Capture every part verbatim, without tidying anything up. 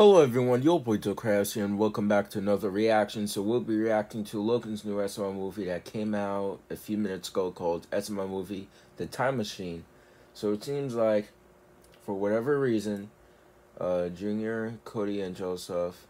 Hello everyone, your boy DylCraftZ here, and welcome back to another reaction. So we'll be reacting to Logan's new S M L movie that came out a few minutes ago called S M L movie, The Time Machine. So it seems like, for whatever reason, uh, Junior, Cody, and Joseph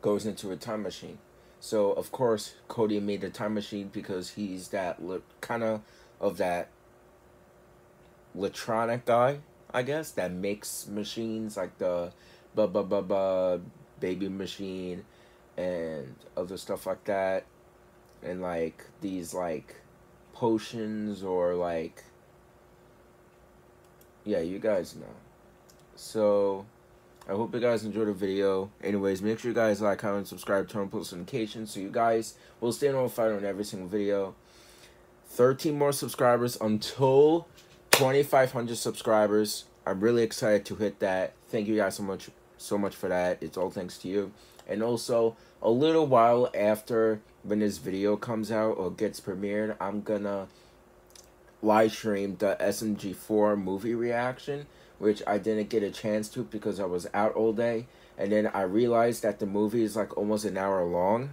goes into a time machine. So of course, Cody made a time machine because he's that kind of of that electronic guy, I guess, that makes machines like the blah blah blah blah baby machine and other stuff like that, and like these like potions or like, yeah, you guys know. So I hope you guys enjoyed the video. Anyways, make sure you guys like, comment, subscribe, turn on post notifications so you guys will stay notified on every single video. thirteen more subscribers until twenty-five hundred subscribers. I'm really excited to hit that. Thank you guys so much so much for that. It's all thanks to you. And also, a little while after when this video comes out or gets premiered, I'm gonna live stream the S M G four movie reaction, which I didn't get a chance to because I was out all day. And then I realized that the movie is like almost an hour long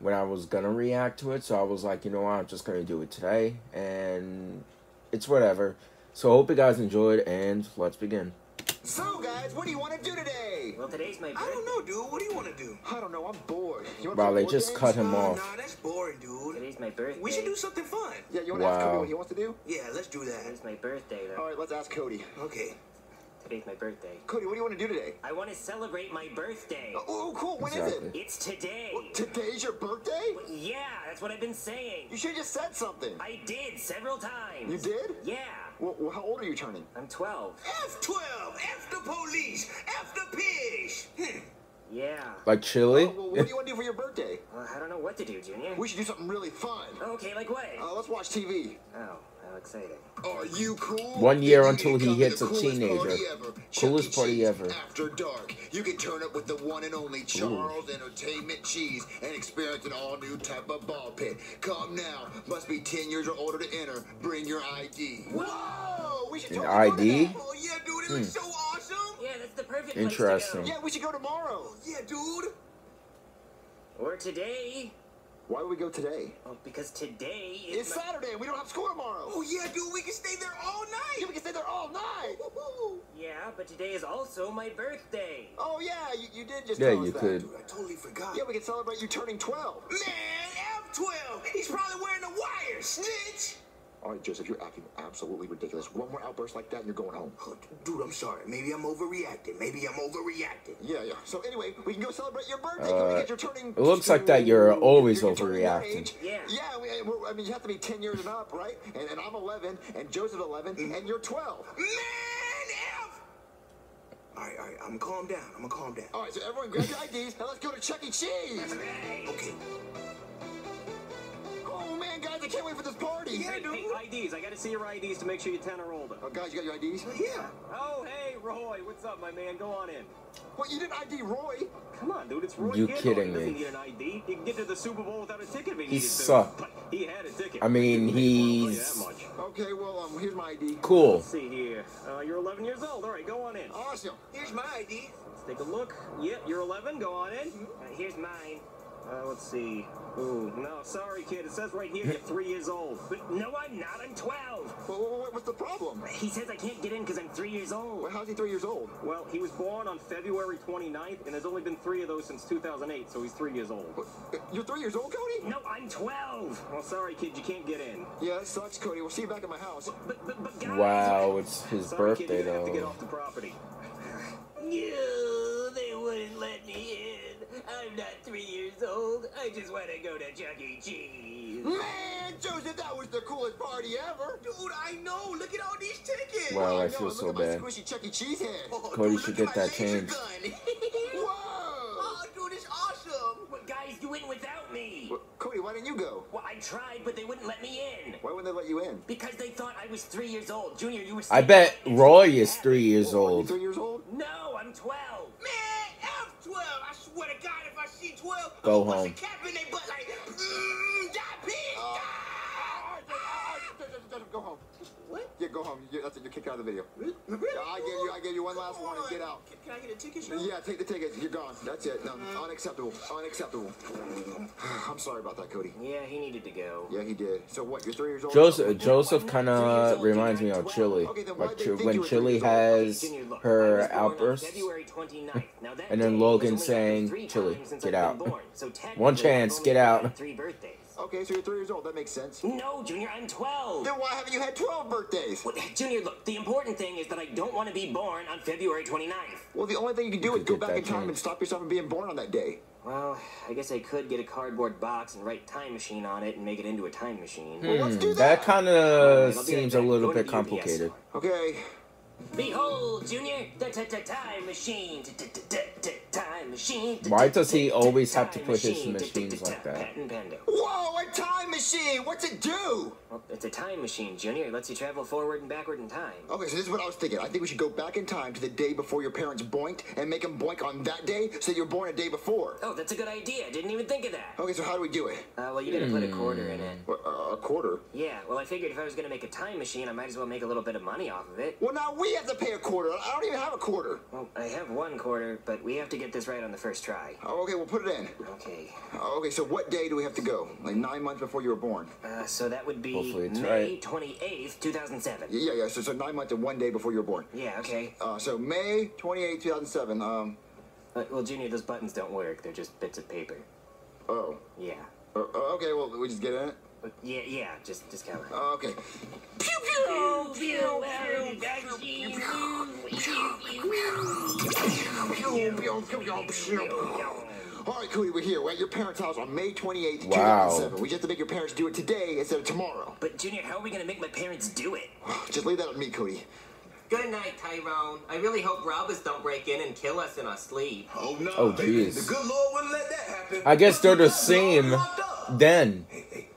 when I was gonna react to it. So I was like, you know what, I'm just gonna do it today, and it's whatever. So I hope you guys enjoyed, and let's begin. So guys, what do you want to do today? Well, today's my birthday. I don't know, dude. What do you want to do? I don't know. I'm bored. Wow, they just cut him off. Nah, that's boring, dude. Today's my birthday. We should do something fun. Yeah, you want to ask Cody what he wants to do? Yeah, let's do that. It's my birthday, though. All right, let's ask Cody. Okay. Today's my birthday. Cody, what do you want to do today? I want to celebrate my birthday. Oh, cool. When is it? It's today. Well, today's your birthday? Well, yeah, that's what I've been saying. You should have just said something. I did several times. You did? Yeah. Well, well, how old are you turning? I'm twelve. F twelve! F the police! F the pigs! Hm. Yeah. Like chili? Oh, well, what do you want to do for your birthday? Well, I don't know what to do, Junior. We should do something really fun. Okay, like what? Uh, let's watch T V. Oh. How exciting. Are you cool? One year until he hits a teenager. Coolest party ever. After dark, you can turn up with the one and only Charles Ooh. Entertainment Cheese and experience an all-new type of ball pit. Come now. Must be ten years or older to enter. Bring your I D. Whoa! We should an I D? Oh, yeah, dude. It hmm. looks so awesome. Yeah, that's the perfect place to go. Yeah, we should go tomorrow. Yeah, dude. Or today. Why would we go today? Well, because today is it's my... Saturday. We don't have school tomorrow. Oh, yeah, dude. We can stay there all night. Yeah, we can stay there all night. Woo-hoo. Yeah, but today is also my birthday. Oh, yeah. You, you did just yeah, tell us that. Yeah, you could. Dude, I totally forgot. Yeah, we can celebrate you turning twelve. Man, F twelve. He's probably wearing a wire, snitch. All right, Joseph, you're acting absolutely ridiculous. One more outburst like that and you're going home. Oh, dude, I'm sorry. Maybe I'm overreacting. Maybe I'm overreacting. Yeah, yeah. So anyway, we can go celebrate your birthday. Uh, you're turning it looks like that you're always you're, you're overreacting. Yeah. Yeah, we, we're, I mean, you have to be ten years and up, right? And, and I'm eleven, and Joseph eleven, mm. and you're twelve. Man, F! All right, all right. I'm going to calm down. I'm going to calm down. All right, so everyone grab your I Ds, and let's go to Chuck E. Cheese. Okay. Man, guys, I can't wait for this party. Yeah, dude. Hey, I D s. I gotta see your I D s to make sure you're ten or older. Oh, guys, you got your I D s? Yeah. Oh, hey, Roy. What's up, my man? Go on in. What, you didn't I D Roy? Come on, dude. It's Roy. You kidding me? He doesn't need an I D. He can get to the Super Bowl without a ticket if he needed to. He sucked. But he had a ticket. I mean, he's... Okay, well, um, here's my I D. Cool. Let's see here. Uh, you're eleven years old. All right, go on in. Awesome. Here's my I D. Let's take a look. Yep, yeah, you're eleven. Go on in. Uh, here's mine. Uh, let's see. Ooh, no, sorry, kid. It says right here you're three years old. But no, I'm not. I'm twelve. Well, what, what's the problem? He says I can't get in because I'm three years old. Well, how's he three years old? Well, he was born on February twenty-ninth, and there's only been three of those since two thousand eight, so he's three years old. You're three years old, Cody? No, I'm twelve. Well, sorry, kid. You can't get in. Yeah, that sucks, Cody. We'll see you back at my house. But, but, but guys, wow, it's his sorry, birthday, kid, you're gonna though. have to get off the property. No, they wouldn't let me in. I'm not three years old. I just want to go to Chuck E. Cheese. Man, Joseph, that was the coolest party ever. Dude, I know. Look at all these tickets. Wow, I, I feel so bad. Look at my squishy Chuck E. Cheese head. Oh, Cody should get that change. Whoa. Oh, dude, it's awesome. Well, guys, you went without me. Well, Cody, why didn't you go? Well, I tried, but they wouldn't let me in. Why wouldn't they let you in? Because they thought I was three years old. Junior, you were I bet Roy is three years old. Oh, are you three years old? No, I'm twelve. Man. F twelve, I swear to God, if I see twelve, I'm gonna push a cap in their butt like, mmm, die, bitch, die! Go home. What? Get, go home. You're, that's it. You're kicked out of the video. Really? I gave you. I gave you one last warning. Get out. Can, can I get a ticket? Show? Yeah, take the ticket. You're gone. That's it. No, uh, unacceptable. Unacceptable. I'm sorry about that, Cody. Yeah, he needed to go. Yeah, he did. So what? You're three years old. Joseph. Joseph kind of reminds me of Chili. Okay, like Ch when Chili has her outbursts, and then Logan saying, "Chili, get out." One chance. Get out. Okay, so you're three years old. That makes sense. No, Junior, I'm twelve. Then why haven't you had twelve birthdays? Well, Junior, look, the important thing is that I don't want to be born on February twenty-ninth. Well, the only thing you can do you is go back in time and stop yourself from being born on that day. Well, I guess I could get a cardboard box and write time machine on it and make it into a time machine. Hmm, well, let's do that. That kind of seems a little bit complicated. Okay. Behold, Junior, the time machine. Time machine. Why does he always have to put his machines like that? Whoa, a time machine! What's it do? Well, it's a time machine, Junior. It lets you travel forward and backward in time. Okay, so this is what I was thinking. I think we should go back in time to the day before your parents boinked and make them boink on that day so you're born a day before. Oh, that's a good idea. I didn't even think of that. Okay, so how do we do it? Uh, well, you gotta hmm. put a quarter in it. Well, uh, a quarter? Yeah, well, I figured if I was gonna make a time machine, I might as well make a little bit of money off of it. Well, now we have to pay a quarter. I don't even have a quarter. Well, I have one quarter, but we have to get this right on the first try. Oh, okay, we'll put it in. Okay. Okay, so what day do we have to go? Like nine months before you were born. Uh, so that would be May twenty-eighth, two thousand seven. Yeah, yeah, so, so nine months and one day before you were born. Yeah, okay. Uh, so May twenty-eighth, two thousand seven. Um. Uh, well, Junior, those buttons don't work. They're just bits of paper. Oh. Yeah. Uh, okay, well, we just get in it? Yeah, yeah, just, just kind of. Uh, okay. Pew pew. Oh, pew, pew, pew, pew, pew. All right, Cody, we're here. We're at your parents' house on May twenty-eighth, wow. two thousand seven. We just have to make your parents do it today instead of tomorrow. But Junior, how are we gonna make my parents do it? Just leave that on me, Cody. Good night, Tyrone. I really hope robbers don't break in and kill us in our sleep. Oh no! Oh jeez. The good Lord wouldn't let that happen. I guess they're the same then. Hey, hey.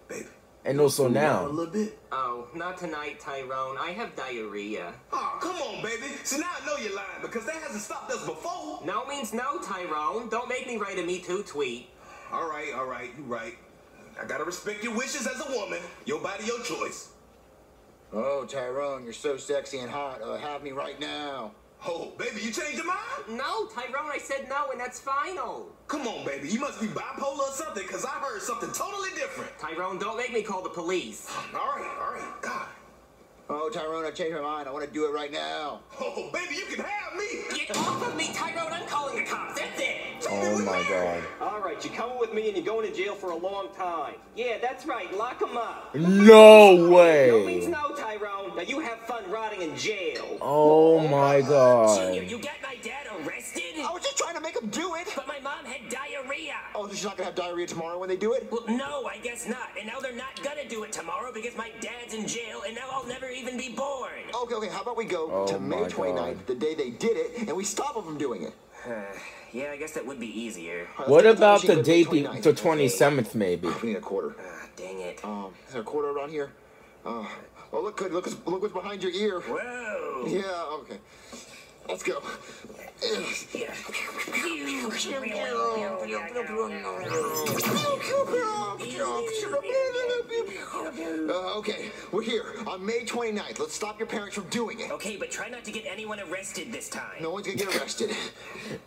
And also now. A little bit. Oh, not tonight, Tyrone. I have diarrhea. Oh, come on, baby. So now I know you're lying because that hasn't stopped us before. No means no, Tyrone. Don't make me write a Me Too tweet. All right, all right, you're right. I gotta respect your wishes as a woman. Your body, your choice. Oh, Tyrone, you're so sexy and hot. Uh, have me right now. Oh, baby, you changed your mind? No, Tyrone, I said no, and that's final. Come on, baby, you must be bipolar or something, because I heard something totally different. Tyrone, don't make me call the police. All right, all right, God. Oh, Tyrone, I changed my mind. I want to do it right now. Oh, baby, you can have me. Get off of me, Tyrone. I'm calling the cops. That's it. Oh, my God. All right, you're coming with me, and you're going to jail for a long time. Yeah, that's right. Lock him up. No way. No means no, Tyrone. Now, you have fun rotting in jail. Oh, my God. Junior, you got my dad arrested? I was just trying to make him do it. But my mom had diarrhea. Oh, so she's not going to have diarrhea tomorrow when they do it? Well, no, I guess not. And now they're not going to do it tomorrow because my dad's in jail, and now I'll never even be born. Okay, okay, how about we go oh to May twenty-ninth, God. the day they did it, and we stop them from doing it? Uh, yeah, I guess that would be easier. Right, what about the day to twenty-seventh, maybe? We need a quarter. Uh, dang it. Um, is there a quarter around here? Uh, oh, look, look, look, look what's behind your ear. Whoa. Yeah, okay. Let's go. Uh, okay, we're here on May twenty-ninth. Let's stop your parents from doing it. Okay, but try not to get anyone arrested this time. No one's gonna get arrested.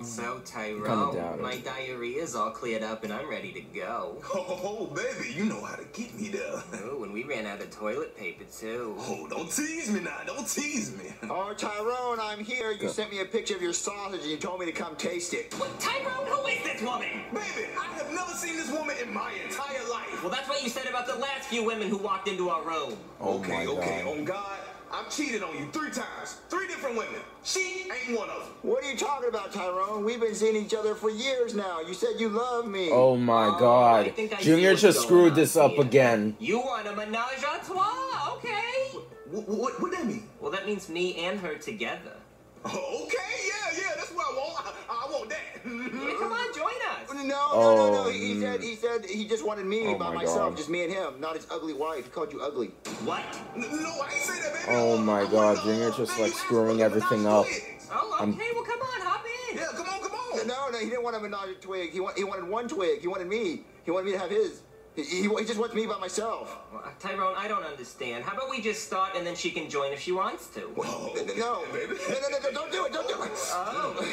So, Tyrone, my diarrhea is all cleared up and I'm ready to go. Oh, baby, you know how to get me there. Oh, and we ran out of toilet paper, too. Oh, don't tease me now. Don't tease me. Oh, Tyrone, I'm here. You sent me a picture of your sausage and you told me to come taste it. Well, Tyrone, who is this woman? Baby, I have never seen this woman in my entire life. Well, that's what you said about the last few women who walked into our room. Oh okay, okay, on God, I've cheated on you three times. Three different women. She ain't one of them. What are you talking about, Tyrone? We've been seeing each other for years now. You said you love me. Oh, my oh, God. I think I Junior just screwed this up here. again. You want a menage a trois, okay? What, what, what that mean? Well, that means me and her together. Oh, okay, yeah, yeah, that's what I want. I, I want that. Yeah, come on, join us. No, no, oh, no, no. He mm. said he said he just wanted me oh by my myself, God. just me and him, not his ugly wife. He called you ugly. What? No, no, I ain't say that, baby. Oh my I God, Junior just like screwing everything up. Oh, okay, I'm... well come on, hop in. Yeah, come on, come on. No, no, he didn't want a menage a twig. He want, he wanted one twig. He wanted me. He wanted me to have his. He, he, he just wants me by myself. Well, Tyrone, I don't understand. How about we just start and then she can join if she wants to? Whoa. No, no, no, no, no, don't do it, don't do it. Oh,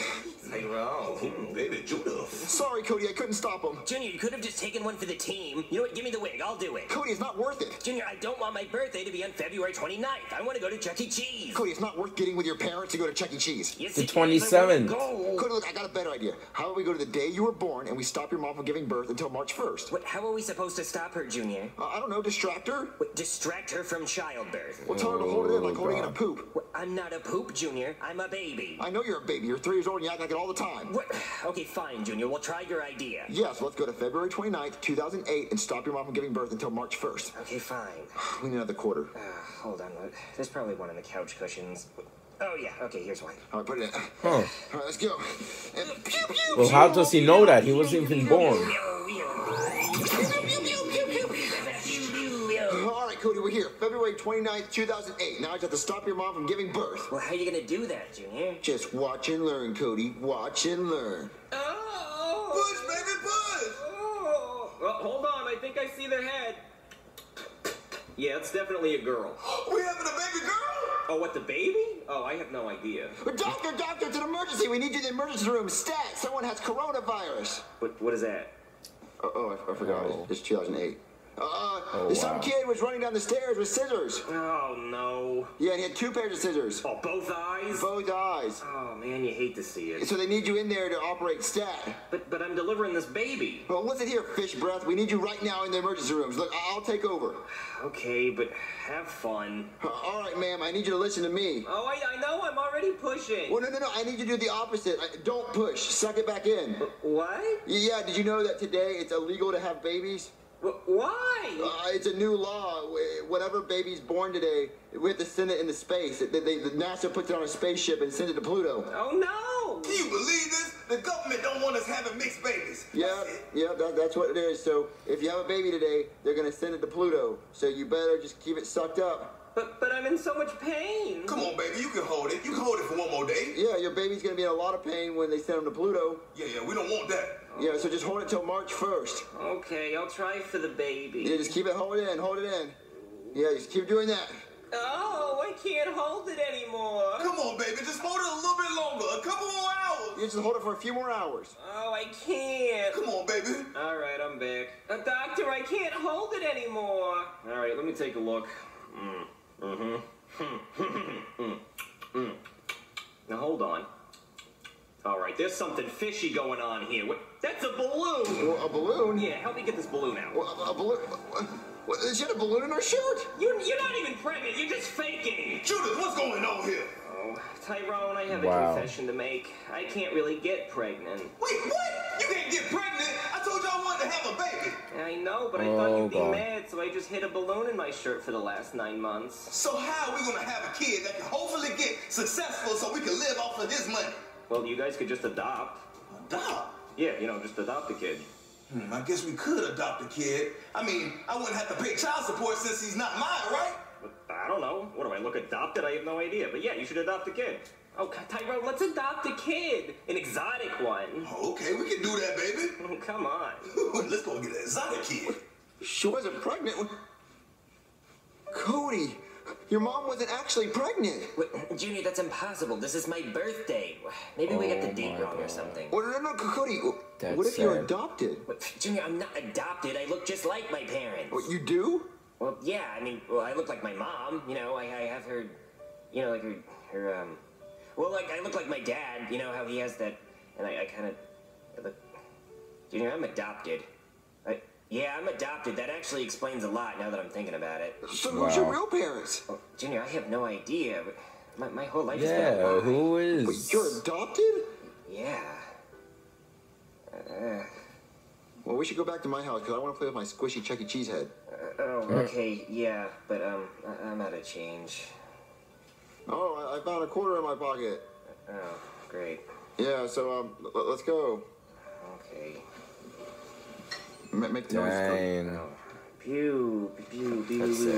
Tyrone. Baby, Junior. Sorry, Cody, I couldn't stop him. Junior, you could have just taken one for the team. You know what, give me the wig, I'll do it. Cody, it's not worth it. Junior, I don't want my birthday to be on February twenty-ninth. I want to go to Chuck E. Cheese. Cody, it's not worth getting with your parents to go to Chuck E. Cheese. Yes, the twenty-seventh. Cody, look, I got a better idea. How about we go to the day you were born and we stop your mom from giving birth until March first? What, how are we supposed to stop her, Junior? Uh, I don't know, distract her? What, distract her from childbirth. Well, tell her to hold it in like holding in a poop. What, I'm not a poop, Junior. I'm a baby. I know you're a baby. You're three years old and you act like it all the time. What? Okay, fine, Junior. We'll try your idea. Yes, let's go to February twenty-ninth, two thousand eight and stop your mom from giving birth until March first. Okay, fine. We need another quarter. Uh, hold on. There's probably one in the couch cushions. Oh, yeah. Okay, here's one. All right, put it in. Huh. All right, let's go. And pew, pew, well, how does he know that? He wasn't even born. All right, Cody, we're here. February twenty-ninth, two thousand eight. Now I just have to stop your mom from giving birth. Well, how are you going to do that, Junior? Just watch and learn, Cody. Watch and learn. Oh. Push, baby, push. Oh. Well, hold on. I think I see the head. Yeah, it's definitely a girl. We having a baby girl? Oh, what, the baby? Oh, I have no idea. Doctor, doctor, it's an emergency. We need you in the emergency room. Stat, someone has coronavirus. What, what is that? Oh, oh I, I forgot. Oh. It's two thousand eight. Uh, oh, some wow. kid was running down the stairs with scissors. Oh, no. Yeah, and he had two pairs of scissors. Oh, both eyes? Both eyes. Oh, man, you hate to see it. So they need you in there to operate stat. But but I'm delivering this baby. Well, listen here, fish breath. We need you right now in the emergency rooms. Look, I'll take over. Okay, but have fun. Uh, all right, ma'am, I need you to listen to me. Oh, I, I know. I'm already pushing. Well, no, no, no. I need you to do the opposite. I, don't push. Suck it back in. But what? Yeah, did you know that today it's illegal to have babies? Why? Uh, it's a new law. Whatever baby's born today, we have to send it into space. They, they, the NASA puts it on a spaceship and sends it to Pluto. Oh, no! Can you believe this? The government don't want us having mixed babies. Yeah, yeah, that, that's what it is. So if you have a baby today, they're going to send it to Pluto. So you better just keep it sucked up. But, but I'm in so much pain. Come on, baby. You can hold it. You can hold it for one more day. Yeah, your baby's going to be in a lot of pain when they send him to Pluto. Yeah, yeah, we don't want that. Yeah, so just hold it till March first. Okay, I'll try for the baby. Yeah, just keep it, hold it in, hold it in. Yeah, just keep doing that. Oh, I can't hold it anymore. Come on, baby, just hold it a little bit longer, a couple more hours. You just hold it for a few more hours. Oh, I can't. Come on, baby. All right, I'm back. Uh, doctor, I can't hold it anymore. All right, let me take a look. Mm, mm-hmm. mm, mm. Now, hold on. All right, there's something fishy going on here. What? That's a balloon. Well, a balloon? Yeah, help me get this balloon out. Well, a, a balloon? What, is there a balloon in our shirt? You, you're not even pregnant. You're just faking. Judith, what's going on here? Oh, Tyrone, I have wow. a confession to make. I can't really get pregnant. Wait, what? You can't get pregnant? I told you I wanted to have a baby. I know, but I oh, thought you'd be God. mad, so I just hid a balloon in my shirt for the last nine months. So how are we going to have a kid that can hopefully get successful so we can live off of this money? Well, you guys could just adopt. Adopt? Yeah, you know, just adopt the kid. Hmm, I guess we could adopt the kid. I mean, I wouldn't have to pay child support since he's not mine, right? But I don't know. What do I look adopted? I have no idea. But yeah, you should adopt the kid. Oh, Tyrone, let's adopt a kid. An exotic one. Okay, we can do that, baby. Oh, come on. Let's go get an exotic kid. She wasn't pregnant. Cody. Your mom wasn't actually pregnant. Wait, Junior, that's impossible. This is my birthday. Maybe oh we got the date wrong God. or something. Well, no, no, Cody, that's what if sad. you're adopted? What, Junior, I'm not adopted. I look just like my parents. What, you do? Well, yeah, I mean, well, I look like my mom. You know, I, I have her, you know, like her, her, um... Well, like, I look like my dad. You know how he has that... And I, I kind of... look... Junior, I'm adopted. I... Yeah, I'm adopted. That actually explains a lot now that I'm thinking about it. So wow. who's your real parents? Well, Junior, I have no idea. My, my whole life yeah, is Yeah, who is... Wait, you're adopted? Yeah. Uh, well, we should go back to my house because I want to play with my squishy Chuck E. Cheese head. Uh, oh, okay, yeah, but um, I I'm out of change. Oh, I, I found a quarter in my pocket. Oh, great. Yeah, so um, l let's go. Okay. Make the noise. Dang. Pew, pew, pew, That's pew,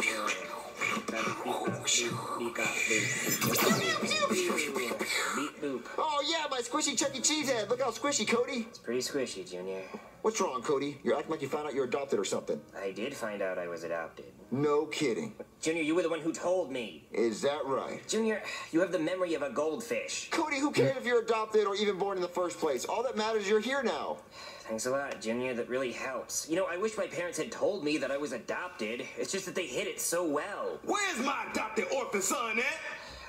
pew. Oh yeah, my squishy Chuck E. Cheese head. Look how squishy, Cody. It's pretty squishy, Junior. What's wrong, Cody? You're acting like you found out you're adopted or something. I did find out I was adopted. No kidding. Junior, you were the one who told me. Is that right? Junior, you have the memory of a goldfish. Cody, who cares if you're adopted or even born in the first place? All that matters is you're here now. Thanks a lot, Junior. That really helps. You know, I wish my parents had told me that I was adopted. It's just that they hid it so well. Where's my adopted orphan son at?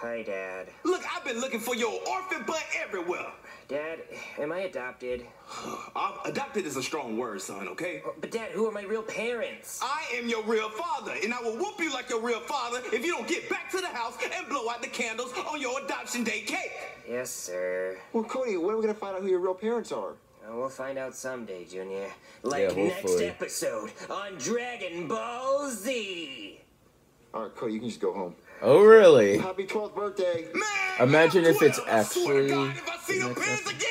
Hi, Dad. Look, I've been looking for your orphan butt everywhere. Dad, am I adopted? Adopted is a strong word, son, okay? But, Dad, who are my real parents? I am your real father, and I will whoop you like your real father if you don't get back to the house and blow out the candles on your adoption day cake. Yes, sir. Well, Cody, when are we going to find out who your real parents are? We'll find out someday, Junior. Like yeah, next episode on Dragon Ball Z. All right, Cody, you can just go home. Oh, really? Happy twelfth birthday. Man, imagine if it's actually... God, if I see the pins again,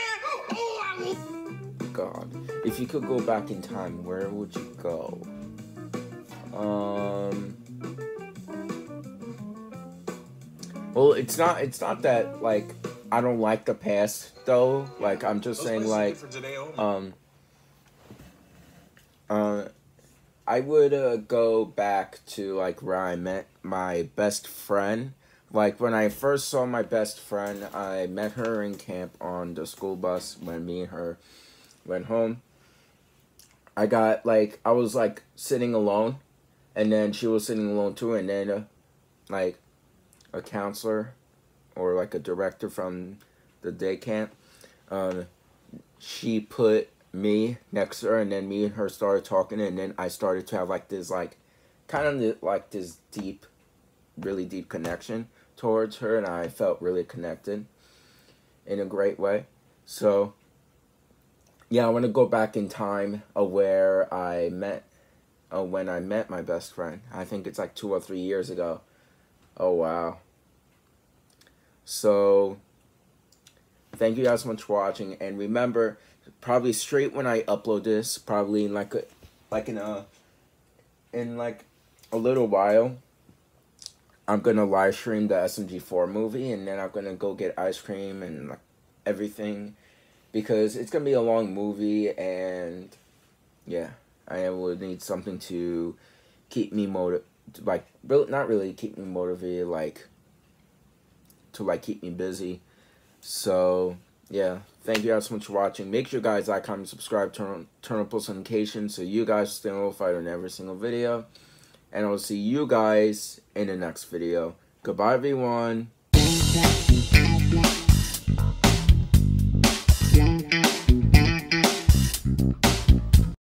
oh, I will... God. If you could go back in time, where would you go? Um... Well, it's not, it's not that, like, I don't like the past, though. Like, I'm just saying, like, um... Uh... I would uh, go back to, like, where I met my best friend. Like, when I first saw my best friend, I met her in camp on the school bus when me and her went home. I got, like, I was, like, sitting alone, and then she was sitting alone, too, and then, uh, like, a counselor or, like, a director from the day camp, um, she put me next to her, and then me and her started talking, and then I started to have like this like kind of like this deep really deep connection towards her, and I felt really connected in a great way. So yeah, I want to go back in time uh, where I met uh, when I met my best friend. I think it's like two or three years ago. Oh wow. So thank you guys so much for watching, and remember, probably straight when I upload this, probably in like a, like in a, in like a little while, I'm gonna live stream the S M G four movie, and then I'm gonna go get ice cream and like everything, because it's gonna be a long movie, and yeah, I would need something to keep me motiv, like really not really keep me motivated, like to like keep me busy, so. Yeah, thank you guys so much for watching. Make sure you guys like, comment, subscribe, turn on, turn on post notifications so you guys stay notified on every single video. And I'll see you guys in the next video. Goodbye, everyone.